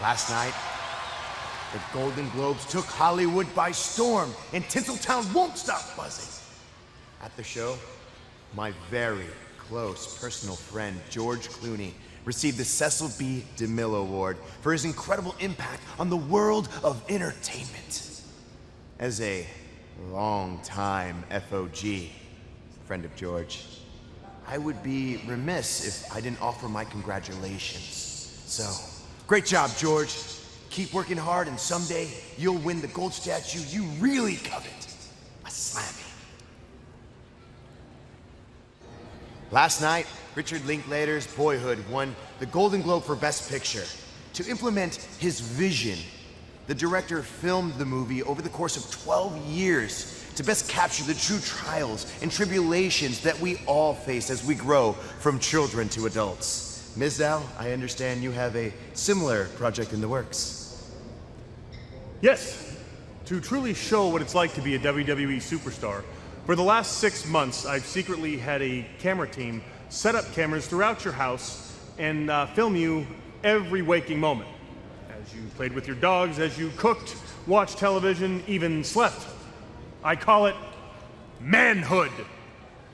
Last night, the Golden Globes took Hollywood by storm, and Tinseltown won't stop buzzing. At the show, my very close personal friend, George Clooney, received the Cecil B. DeMille Award for his incredible impact on the world of entertainment. As a long-time FOG, friend of George, I would be remiss if I didn't offer my congratulations. So, great job, George. Keep working hard, and someday you'll win the gold statue you really covet. A Slammy. Last night, Richard Linklater's Boyhood won the Golden Globe for Best Picture. To implement his vision, the director filmed the movie over the course of 12 years to best capture the true trials and tribulations that we all face as we grow from children to adults. Ms. Zhao, I understand you have a similar project in the works. Yes, to truly show what it's like to be a WWE superstar, for the last 6 months, I've secretly had a camera team set up cameras throughout your house and film you every waking moment. As you played with your dogs, as you cooked, watched television, even slept. I call it manhood,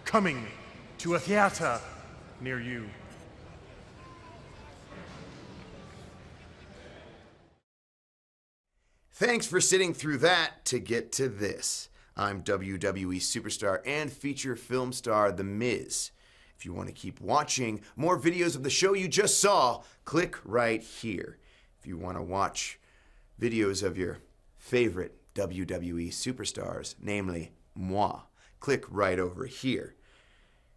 coming to a theater near you. Thanks for sitting through that to get to this. I'm WWE superstar and feature film star The Miz. If you want to keep watching more videos of the show you just saw, click right here. If you want to watch videos of your favorite WWE superstars, namely moi, click right over here.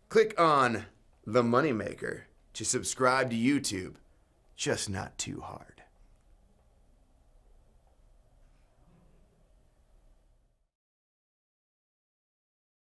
Click on the moneymaker to subscribe to YouTube. Just not too hard.